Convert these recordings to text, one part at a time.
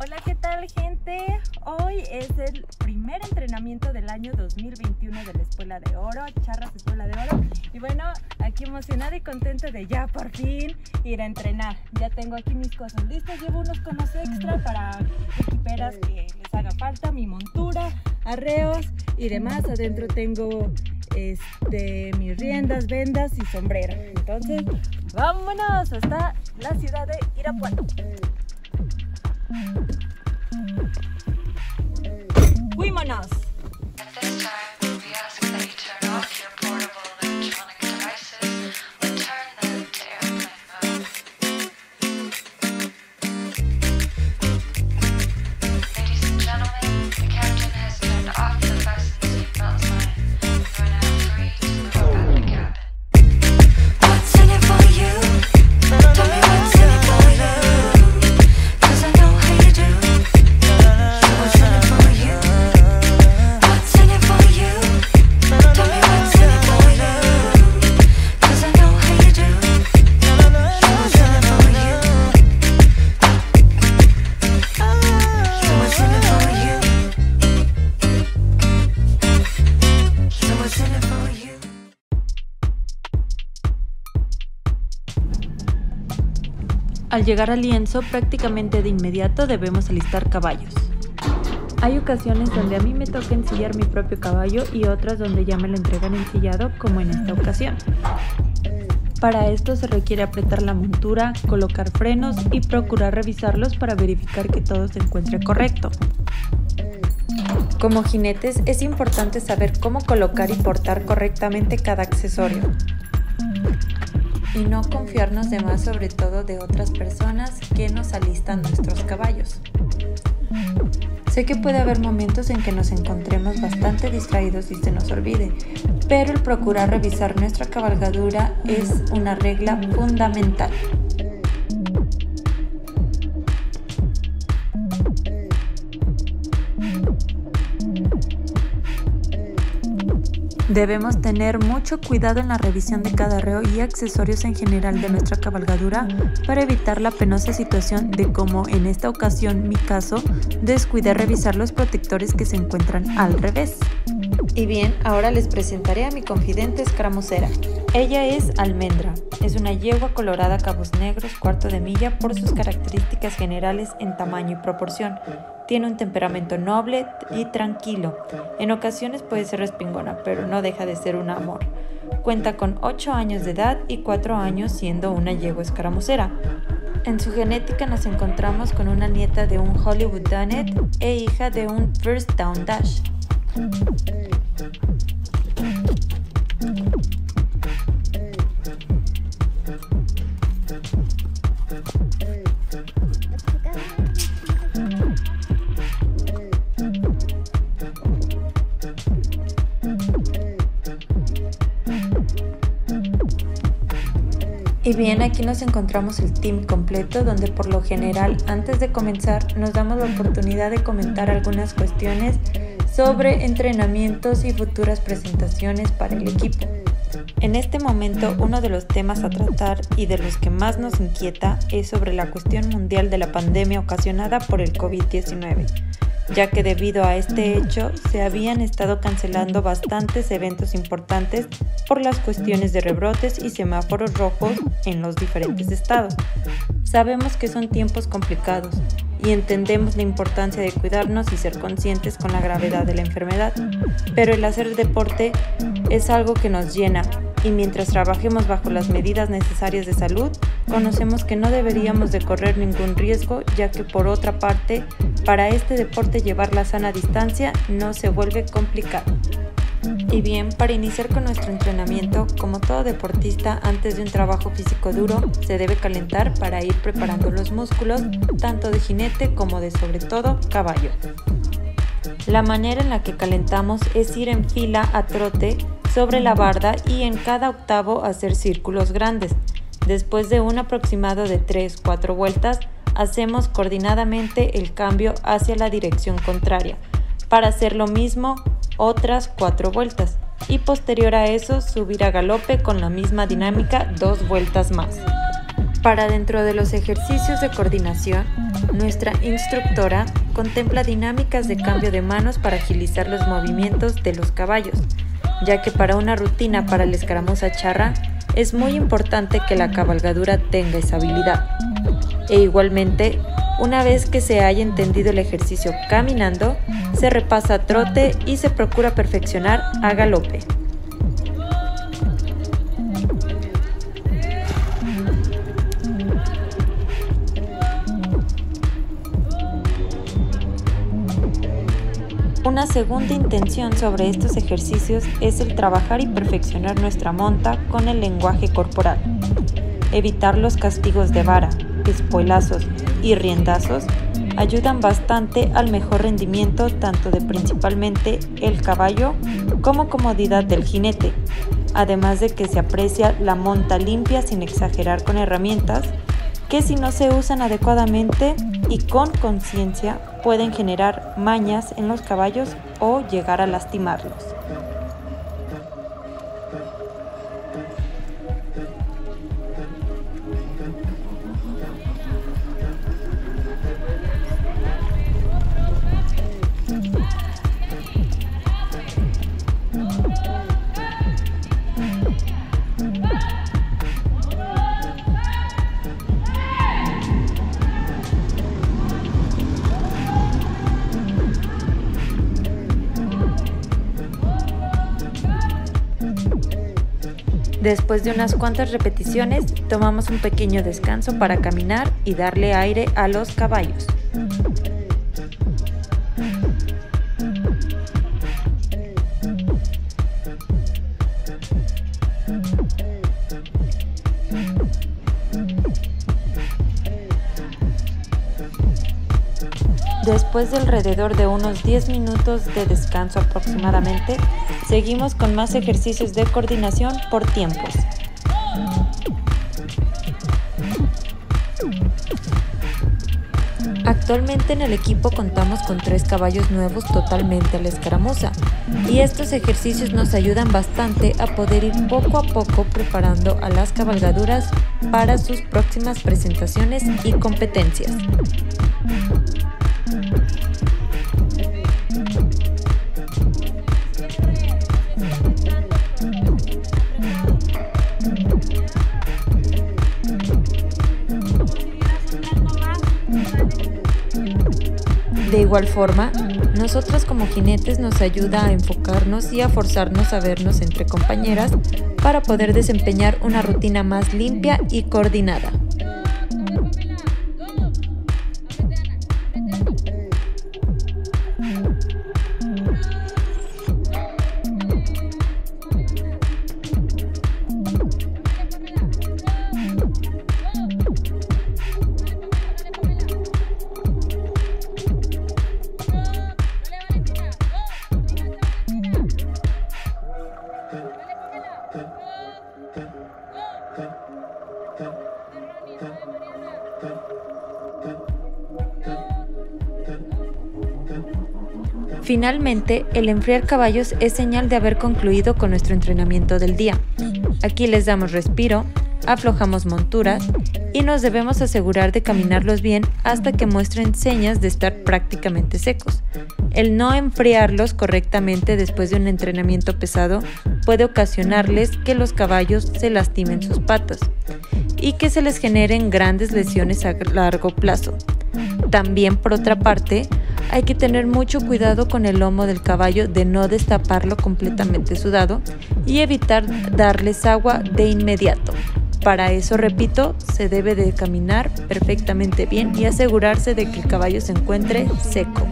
Hola, ¿qué tal, gente? Hoy es el primer entrenamiento del año 2021 de la Escuela de Oro, Charras Escuela de Oro. Y bueno, aquí emocionada y contenta de ya por fin ir a entrenar. Ya tengo aquí mis cosas listas, llevo unos conos extra para equiperas que les haga falta, mi montura, arreos y demás. Adentro tengo mis riendas, vendas y sombrero. Entonces, vámonos hasta la ciudad de Irapuato. ¡Fuímonos! Al llegar al lienzo, prácticamente de inmediato debemos alistar caballos. Hay ocasiones donde a mí me toca ensillar mi propio caballo y otras donde ya me lo entregan ensillado, como en esta ocasión. Para esto se requiere apretar la montura, colocar frenos y procurar revisarlos para verificar que todo se encuentre correcto. Como jinetes es importante saber cómo colocar y portar correctamente cada accesorio. Y no confiarnos de más, sobre todo de otras personas que nos alistan nuestros caballos. Sé que puede haber momentos en que nos encontremos bastante distraídos y se nos olvide, pero el procurar revisar nuestra cabalgadura es una regla fundamental. Debemos tener mucho cuidado en la revisión de cada arreo y accesorios en general de nuestra cabalgadura para evitar la penosa situación de, como en esta ocasión mi caso, descuidar revisar los protectores que se encuentran al revés. Y bien, ahora les presentaré a mi confidente escaramucera. Ella es Almendra. Es una yegua colorada cabos negros, cuarto de milla por sus características generales en tamaño y proporción. Tiene un temperamento noble y tranquilo. En ocasiones puede ser respingona, pero no deja de ser un amor. Cuenta con 8 años de edad y 4 años siendo una yegua escaramucera. En su genética nos encontramos con una nieta de un Hollywood Dunnett e hija de un First Down Dash. Y bien, aquí nos encontramos el team completo, donde por lo general antes de comenzar nos damos la oportunidad de comentar algunas cuestiones sobre entrenamientos y futuras presentaciones para el equipo. En este momento, uno de los temas a tratar y de los que más nos inquieta es sobre la cuestión mundial de la pandemia ocasionada por el COVID-19, ya que debido a este hecho se habían estado cancelando bastantes eventos importantes por las cuestiones de rebrotes y semáforos rojos en los diferentes estados. Sabemos que son tiempos complicados y entendemos la importancia de cuidarnos y ser conscientes con la gravedad de la enfermedad, pero el hacer deporte es algo que nos llena y mientras trabajemos bajo las medidas necesarias de salud, conocemos que no deberíamos de correr ningún riesgo, ya que por otra parte, para este deporte llevar la sana distancia no se vuelve complicado. Y bien, para iniciar con nuestro entrenamiento, como todo deportista, antes de un trabajo físico duro, se debe calentar para ir preparando los músculos, tanto de jinete como de, sobre todo, caballo. La manera en la que calentamos es ir en fila a trote sobre la barda y en cada octavo hacer círculos grandes. Después de un aproximado de 3-4 vueltas, hacemos coordinadamente el cambio hacia la dirección contraria, para hacer lo mismo otras 4 vueltas y posterior a eso subir a galope con la misma dinámica 2 vueltas más. Para dentro de los ejercicios de coordinación, nuestra instructora contempla dinámicas de cambio de manos para agilizar los movimientos de los caballos, ya que para una rutina para el escaramuza charra es muy importante que la cabalgadura tenga esa habilidad. E igualmente, una vez que se haya entendido el ejercicio caminando, se repasa a trote y se procura perfeccionar a galope. Una segunda intención sobre estos ejercicios es el trabajar y perfeccionar nuestra monta con el lenguaje corporal, evitar los castigos de vara, espuelazos y riendazos ayudan bastante al mejor rendimiento tanto de principalmente el caballo como comodidad del jinete, además de que se aprecia la monta limpia sin exagerar con herramientas que si no se usan adecuadamente y con conciencia pueden generar mañas en los caballos o llegar a lastimarlos. Después de unas cuantas repeticiones, tomamos un pequeño descanso para caminar y darle aire a los caballos. Después de alrededor de unos 10 minutos de descanso aproximadamente, seguimos con más ejercicios de coordinación por tiempos. Actualmente en el equipo contamos con 3 caballos nuevos totalmente a la escaramuza, y estos ejercicios nos ayudan bastante a poder ir poco a poco preparando a las cabalgaduras para sus próximas presentaciones y competencias. De igual forma, nosotros como jinetes nos ayuda a enfocarnos y a forzarnos a vernos entre compañeras para poder desempeñar una rutina más limpia y coordinada. Finalmente, el enfriar caballos es señal de haber concluido con nuestro entrenamiento del día. Aquí les damos respiro, aflojamos monturas y nos debemos asegurar de caminarlos bien hasta que muestren señas de estar prácticamente secos. El no enfriarlos correctamente después de un entrenamiento pesado puede ocasionarles que los caballos se lastimen sus patas y que se les generen grandes lesiones a largo plazo. También, por otra parte, hay que tener mucho cuidado con el lomo del caballo de no destaparlo completamente sudado y evitar darles agua de inmediato. Para eso, repito, se debe de caminar perfectamente bien y asegurarse de que el caballo se encuentre seco.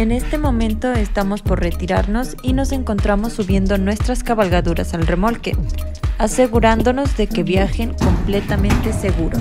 En este momento estamos por retirarnos y nos encontramos subiendo nuestras cabalgaduras al remolque. asegurándonos de que viajen completamente seguros.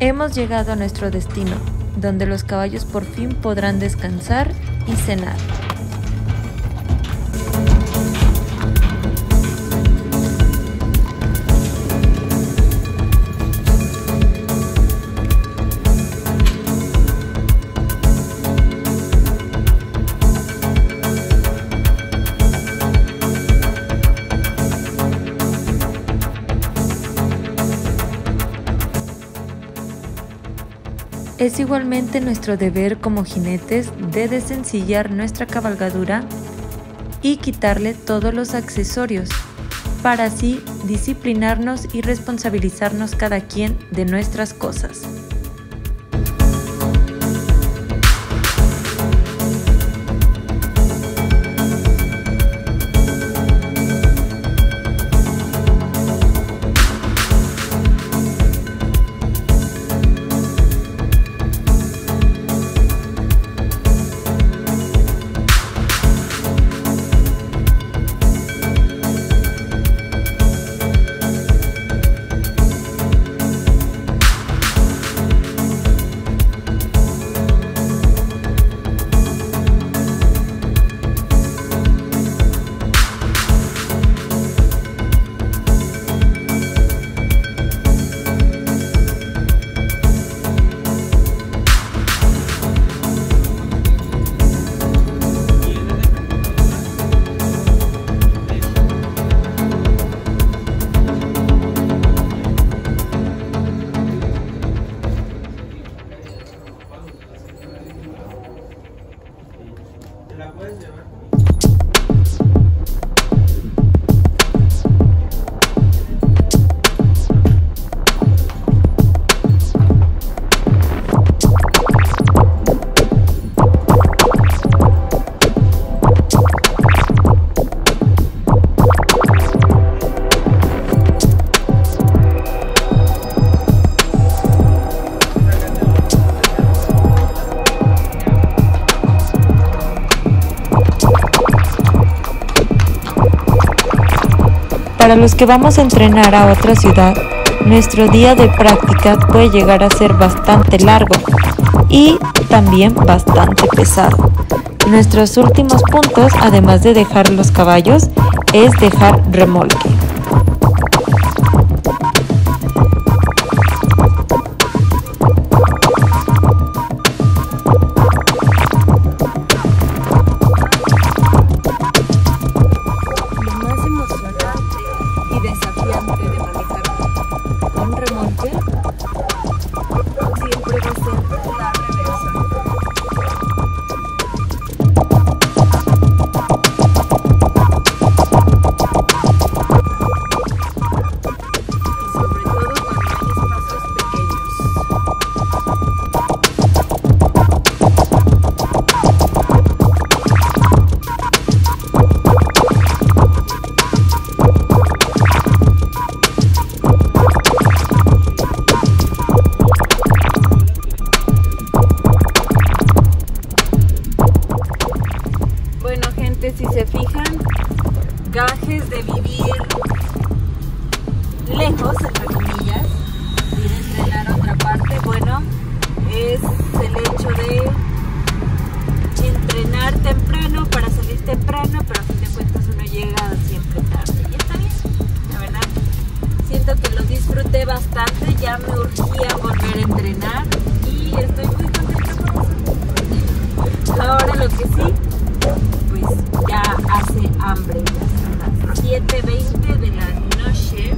Hemos llegado a nuestro destino, donde los caballos por fin podrán descansar y cenar. Es igualmente nuestro deber como jinetes de desensillar nuestra cabalgadura y quitarle todos los accesorios, para así disciplinarnos y responsabilizarnos cada quien de nuestras cosas. Para los que vamos a entrenar a otra ciudad, nuestro día de práctica puede llegar a ser bastante largo y también bastante pesado. Nuestros últimos puntos, además de dejar los caballos, es dejar remolque. vivir lejos, entre comillas, ir a entrenar a otra parte, bueno, es el hecho de entrenar temprano para salir temprano, pero a fin de cuentas uno llega siempre tarde. Y está bien, la verdad, siento que lo disfruté bastante, ya me urgía volver a entrenar y estoy muy contenta por eso. Ahora lo que sí, pues ya hace hambre, ya son las 7:20 de la noche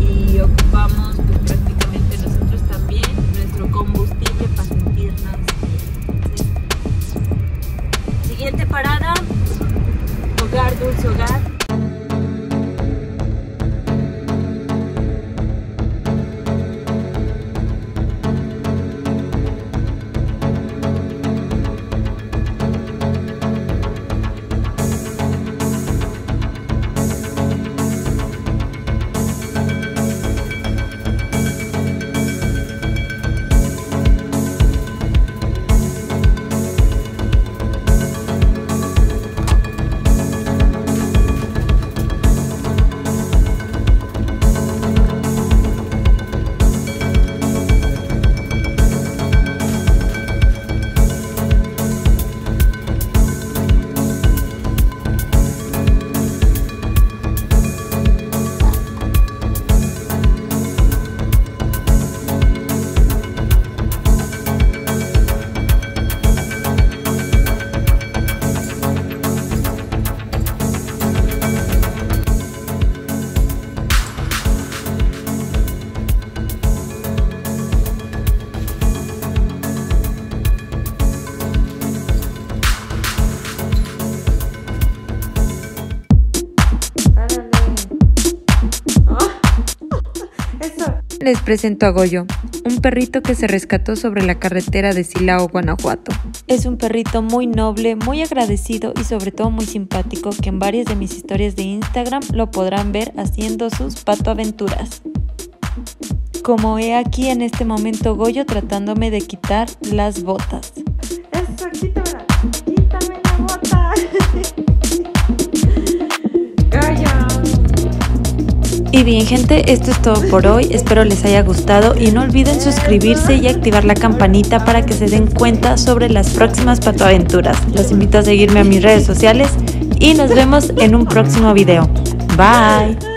y ocupamos pues, prácticamente nosotros también nuestro combustible para sentirnos bien, ¿sí? Siguiente parada, Hogar Dulce Hogar. Les presento a Goyo, un perrito que se rescató sobre la carretera de Silao, Guanajuato. Es un perrito muy noble, muy agradecido y sobre todo muy simpático que en varias de mis historias de Instagram lo podrán ver haciendo sus patoaventuras. Como he aquí en este momento Goyo tratándome de quitar las botas. ¡Eso, quítamela! ¡Quítame la bota! Y bien gente, esto es todo por hoy, espero les haya gustado y no olviden suscribirse y activar la campanita para que se den cuenta sobre las próximas patoaventuras. Los invito a seguirme a mis redes sociales y nos vemos en un próximo video. Bye.